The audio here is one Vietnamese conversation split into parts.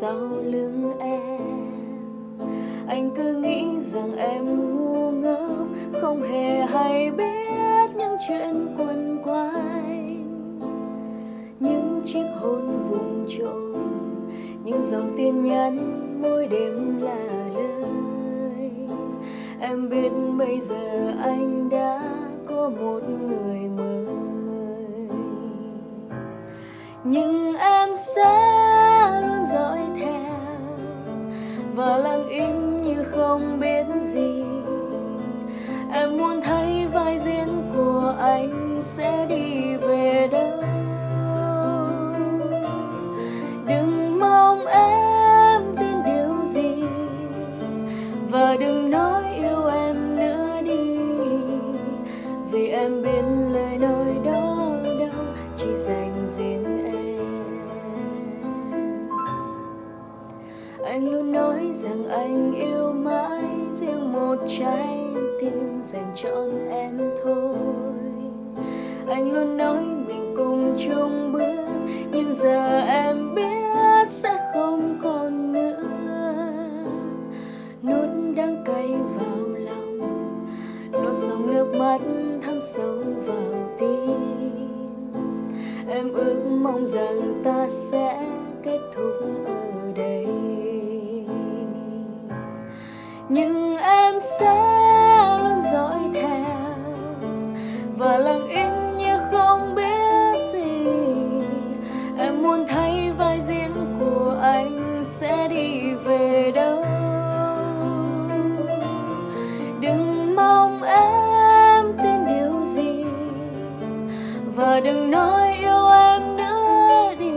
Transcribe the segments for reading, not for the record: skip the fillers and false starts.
sau lưng em. Anh cứ nghĩ rằng em ngu ngốc, không hề hay biết những chuyện quần quanh, những chiếc hôn vụng trộm, những dòng tin nhắn mỗi đêm là lời. Em biết bây giờ anh đã có một người mới, nhưng em sẽ luôn dõi theo và lặng im như không biết gì. Em muốn thấy vai diễn của anh sẽ đi về đâu. Đừng mong em tin điều gì và đừng nói yêu em nữa đi, vì em biết lời nói đó đâu chỉ dành riêng em. Anh luôn nói rằng anh yêu mãi riêng một trái tim dành trọn em thôi. Anh luôn nói mình cùng chung bước, nhưng giờ em biết sẽ không còn nữa. Nuốt đắng cay vào lòng, nuốt dòng nước mắt thấm sâu vào tim. Em ước mong rằng ta sẽ kết thúc ở đây, nhưng em sẽ luôn dõi theo và lặng im như không biết gì. Em muốn thấy vai diễn của anh sẽ đi về đâu. Đừng mong em tin điều gì và đừng nói yêu em nữa đi,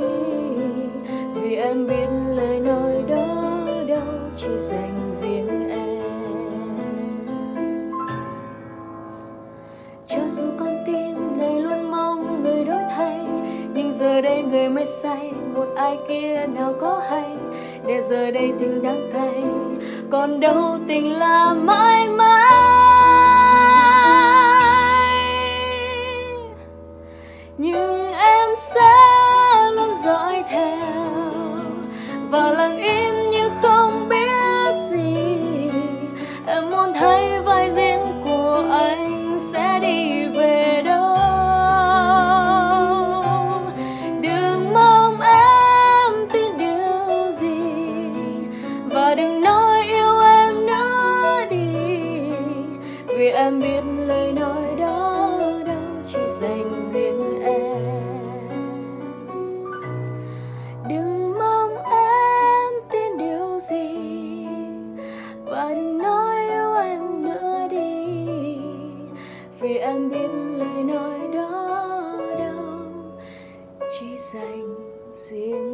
vì em biết lời nói đó đâu chỉ dành riêng em. Cho dù con tim này luôn mong người đổi thay, nhưng giờ đây người mới say một ai kia nào có hay. Để giờ đây tình đắng cay, còn đâu tình là mãi mãi. Nhưng em sẽ luôn dõi theo và lặng im như không biết gì. Em muốn thấy vai diễn của anh sẽ đi về đâu. Đừng mong em tin điều gì và đừng nói yêu em nữa đi, vì em biết lời nói đó đâu chỉ dành riêng em. Đừng mong em tin điều gì và đừng nói yêu em nữa đi, vì em biết lời nói đó đâu chỉ dành riêng